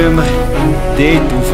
cama, deito